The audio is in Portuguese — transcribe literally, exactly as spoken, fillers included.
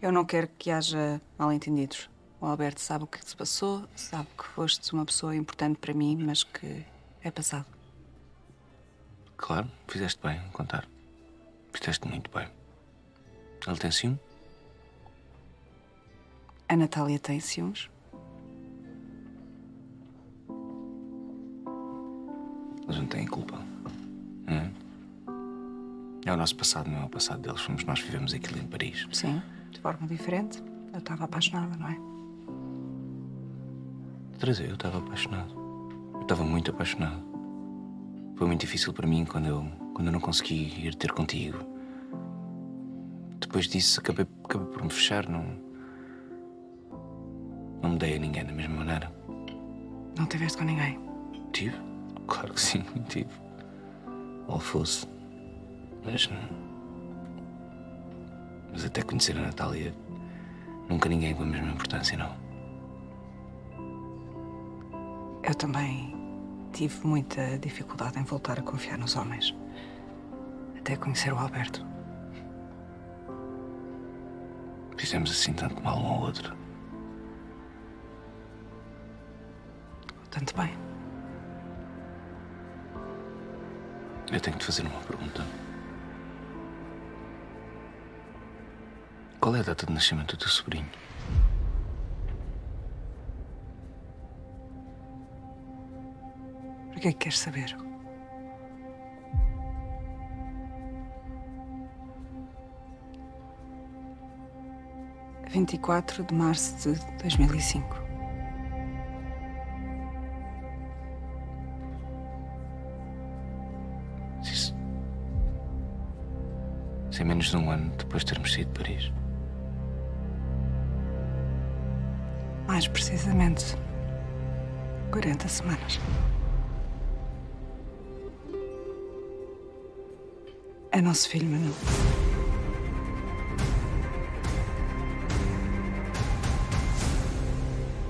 Eu não quero que haja mal-entendidos. O Alberto sabe o que se passou, sabe que foste uma pessoa importante para mim, mas que é passado. Claro, fizeste bem em contar. Fizeste muito bem. Ele tem ciúme? A Natália tem ciúmes. Eles não têm culpa, não é? É o nosso passado, não é o passado deles. Fomos nós que vivemos aquilo em Paris. Sim, de forma diferente. Eu estava apaixonada, não é? Teresa, eu estava apaixonado. Eu estava muito apaixonado. Foi muito difícil para mim quando eu, quando eu não consegui ir ter contigo. Depois disso, acabei, acabei por me fechar. Não, não me dei a ninguém da mesma maneira. Não tiveste com ninguém? Tive? Claro que sim, tive. Ou fosse. Mas não. Mas até conhecer a Natália, nunca ninguém com a mesma importância, não. Eu também tive muita dificuldade em voltar a confiar nos homens. Até conhecer o Alberto. Fizemos assim tanto mal um ao outro. Tanto bem. Eu tenho de fazer uma pergunta. Qual é a data de nascimento do teu sobrinho? Por que é que queres saber? vinte e quatro de março de dois mil e cinco. Isso. Isso é menos de um ano depois de termos saído de Paris. Mais precisamente, quarenta semanas. É nosso filho, Manel.